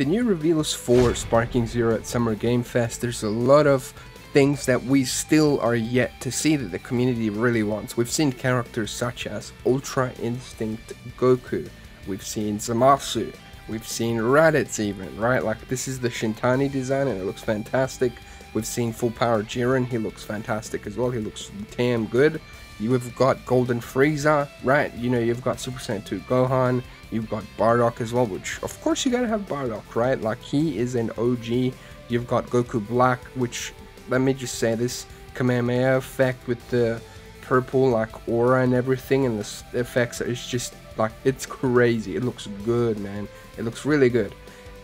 The new reveals for Sparking Zero at Summer Game Fest, there's a lot of things that we still are yet to see that the community really wants. We've seen characters such as Ultra Instinct Goku, we've seen Zamasu, we've seen Raditz even, right? Like, this is the Shintani design and it looks fantastic. We've seen Full Power Jiren, he looks fantastic as well, he looks damn good. You've got Golden Frieza, right? You know, you've got Super Saiyan 2 Gohan, you've got Bardock as well, which of course you gotta have Bardock, right? Like, he is an OG. You've got Goku Black, which, let me just say this, Kamehameha effect with the purple, like, aura and everything, and the effects, it's just, like, it's crazy. It looks good, man. It looks really good.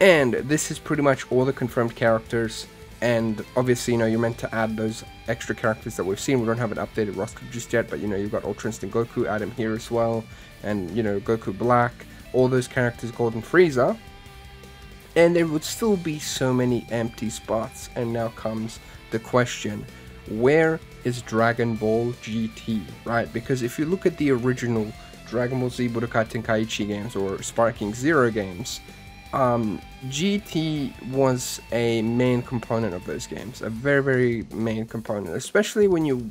And this is pretty much all the confirmed characters. And obviously, you know, you're meant to add those extra characters that we've seen. We don't have an updated roster just yet, but, you know, you've got Ultra Instinct Goku, add him here as well. And, you know, Goku Black, all those characters, Golden Frieza. And there would still be so many empty spots. And now comes the question, where is Dragon Ball GT, right? Because if you look at the original Dragon Ball Z Budokai Tenkaichi games or Sparking Zero games, GT was a main component of those games, a very main component, especially when you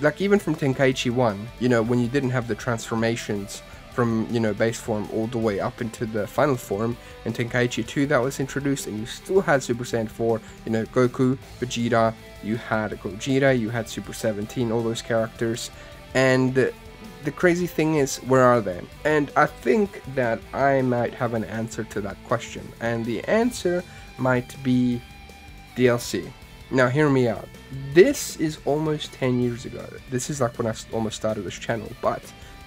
like, even from Tenkaichi 1, you know, when you didn't have the transformations from, you know, base form all the way up into the final form, and Tenkaichi 2 that was introduced, and you still had Super Saiyan 4, you know, Goku, Vegeta, you had Gogeta, you had Super 17, all those characters, and the crazy thing is, where are they? And I think that I might have an answer to that question, and the answer might be DLC. Now hear me out. This is almost 10 years ago. This is like when I almost started this channel, but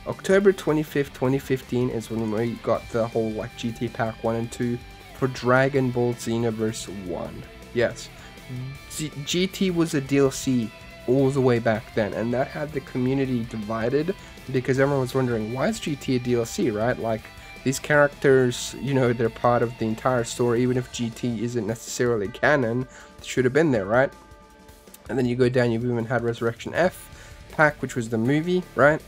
October 25th, 2015 is when we got the whole like GT Pack 1 and 2 for Dragon Ball Xenoverse 1. Yes, GT was a DLC all the way back then, and that had the community divided, because everyone was wondering, why is GT a DLC, right? Like, these characters, you know, they're part of the entire story, even if GT isn't necessarily canon, it should have been there, right? And then you go down, you've even had Resurrection F pack, which was the movie, right?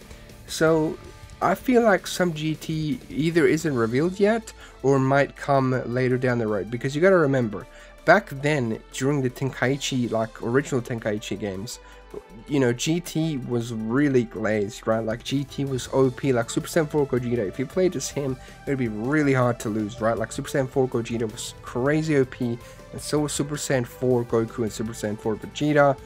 So I feel like some GT either isn't revealed yet or might come later down the road, because you gotta remember, back then, during the Tenkaichi, like, original Tenkaichi games, you know, GT was really glazed, right? Like, GT was OP, like, Super Saiyan 4 Gogeta, if you played as him, it would be really hard to lose, right? Like, Super Saiyan 4 Gogeta was crazy OP, and so was Super Saiyan 4 Goku and Super Saiyan 4 Vegeta,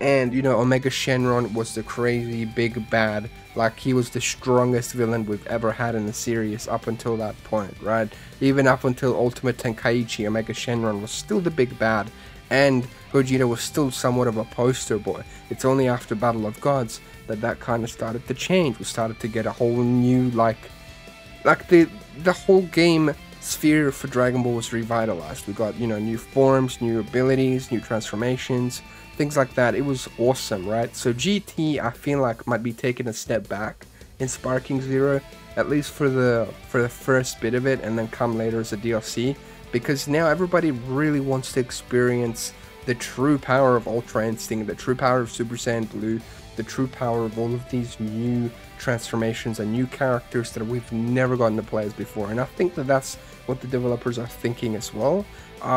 and, you know, Omega Shenron was the crazy big bad, like, he was the strongest villain we've ever had in the series up until that point, right? Even up until Ultimate Tenkaichi, Omega Shenron was still the big bad, and Gogeta was still somewhat of a poster boy. It's only after Battle of Gods that that kind of started to change. We started to get a whole new, like the whole game sphere for Dragon Ball was revitalized. We got, you know, new forms, new abilities, new transformations, things like that. It was awesome, right? So GT, I feel like, might be taking a step back in Sparking Zero, at least for the first bit of it, and then come later as a DLC, because now everybody really wants to experience the true power of Ultra Instinct, the true power of Super Saiyan Blue, the true power of all of these new transformations and new characters that we've never gotten to play as before. And I think that that's what the developers are thinking as well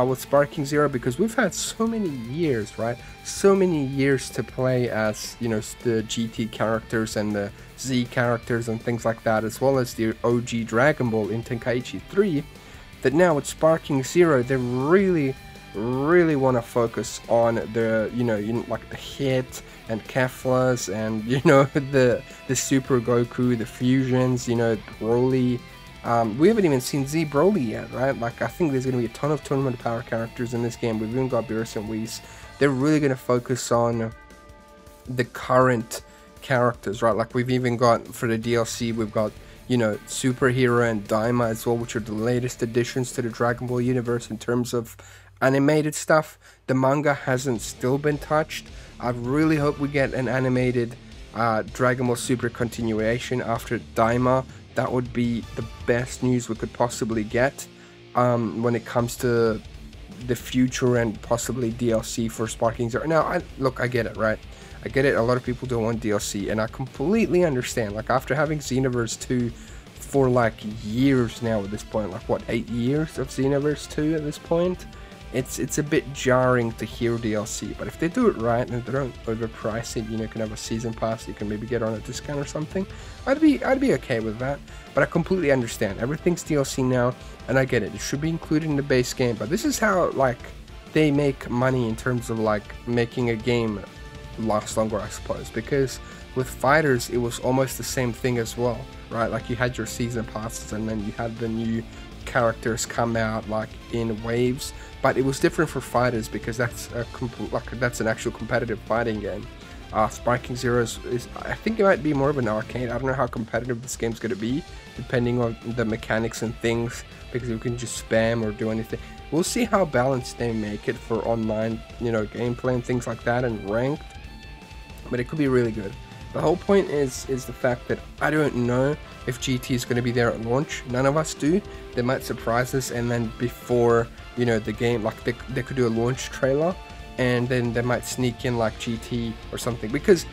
with Sparking Zero, because we've had so many years, right? So many years to play as, you know, the GT characters and the Z characters and things like that, as well as the OG Dragon Ball in Tenkaichi 3, that now with Sparking Zero, they really want to focus on the, you know, like the hit and Keflas and, you know, the Super Goku, the fusions, you know, Broly. We haven't even seen Z Broly yet, right? Like, I think there's going to be a ton of Tournament of Power characters in this game. We've even got Beerus and Whis. They're really going to focus on the current characters, right? Like, we've even got, for the DLC, we've got, you know, Super Hero and Daima as well, which are the latest additions to the Dragon Ball universe in terms of animated stuff. The manga hasn't still been touched. I really hope we get an animated Dragon Ball Super continuation after Daima. That would be the best news we could possibly get when it comes to the future and possibly DLC for Sparking Zero. Now, look, I get it, right? I get it. A lot of people don't want DLC, and I completely understand. Like, after having Xenoverse 2 for like years now at this point, like what, 8 years of Xenoverse 2 at this point? It's a bit jarring to hear DLC, but if they do it right and they don't overprice it, you know, you can have a season pass, you can maybe get on a discount or something, I'd be okay with that. But I completely understand, everything's DLC now, and I get it, it should be included in the base game, but this is how, like, they make money in terms of, like, making a game last longer, I suppose, because with Fighters, it was almost the same thing as well, right? Like, you had your season passes, and then you had the new characters come out, like, in waves. But it was different for Fighters because that's a that's an actual competitive fighting game. Sparking Zero is, I think it might be more of an arcade. I don't know how competitive this game's going to be, depending on the mechanics and things, because you can just spam or do anything. We'll see how balanced they make it for online, you know, gameplay and things like that, and ranked. But it could be really good. The whole point is the fact that I don't know if GT is going to be there at launch. None of us do. They might surprise us, and then before, you know, the game, like, they could do a launch trailer, and then they might sneak in like GT or something, because,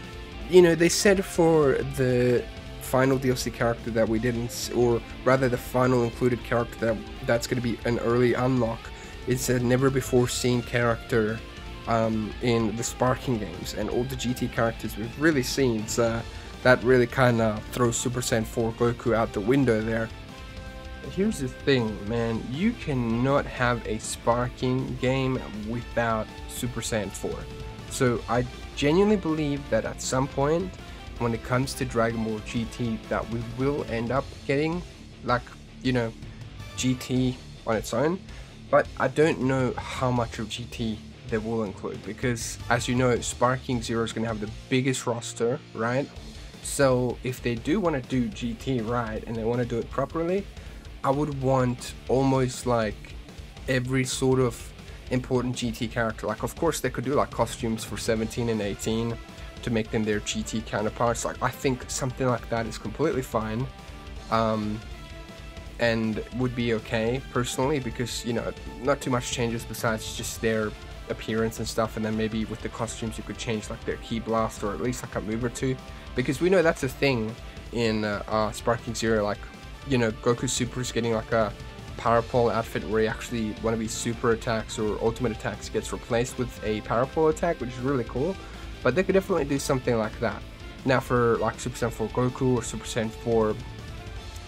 you know, they said for the final DLC character that we didn't, or rather the final included character that's going to be an early unlock. It's a never before seen character in the Sparking games, and all the GT characters we've really seen, so that really kind of throws Super Saiyan 4 Goku out the window there. Here's the thing, man, you cannot have a Sparking game without Super Saiyan 4. So I genuinely believe that at some point, when it comes to Dragon Ball GT, that we will end up getting, like, you know, GT on its own, but I don't know how much of GT they will include, because as you know, Sparking Zero is going to have the biggest roster, right? So if they do want to do GT right, and they want to do it properly, I would want almost like every sort of important GT character. Like, of course they could do like costumes for 17 and 18 to make them their GT counterparts. Like, I think something like that is completely fine, and would be okay personally, because, you know, not too much changes besides just their appearance and stuff, and then maybe with the costumes you could change like their key blast, or at least like a move or two, because we know that's a thing in Sparking Zero. Like, you know, Goku Super is getting like a power pole outfit where he actually, one of his super attacks or ultimate attacks gets replaced with a power pole attack, which is really cool. But they could definitely do something like that. Now for like Super Saiyan 4 Goku or Super Saiyan 4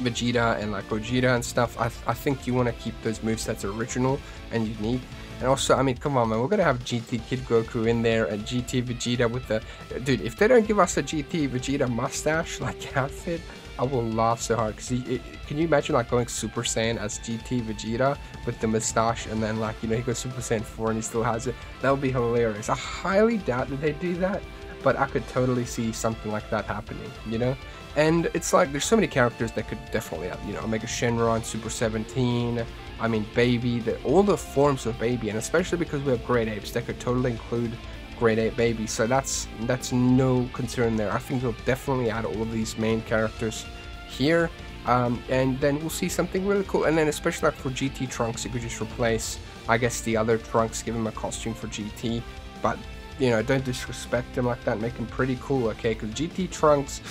Vegeta and like Gogeta and stuff, I think you want to keep those movesets original and unique. And also, I mean, come on, man, we're gonna have GT Kid Goku in there and GT Vegeta with the... Dude, if they don't give us a GT Vegeta mustache, like, outfit, I will laugh so hard. Cause can you imagine, like, going Super Saiyan as GT Vegeta with the mustache, and then, like, you know, he goes Super Saiyan 4 and he still has it? That would be hilarious. I highly doubt that they do that, but I could totally see something like that happening, you know? And it's like, there's so many characters that could definitely have, you know, Omega Shenron, Super 17, I mean, Baby, all the forms of Baby, and especially because we have Great Apes, that could totally include Great Ape Baby, so that's no concern there. I think they'll definitely add all of these main characters here, and then we'll see something really cool. And then especially like for GT Trunks, you could just replace, I guess, the other Trunks, give him a costume for GT, but, you know, don't disrespect him like that, make him pretty cool, okay, because GT Trunks...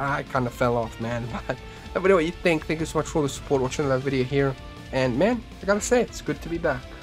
I kind of fell off, man, but let me know what you think. Thank you so much for all the support, watching that video here, and man, I gotta say, it's good to be back.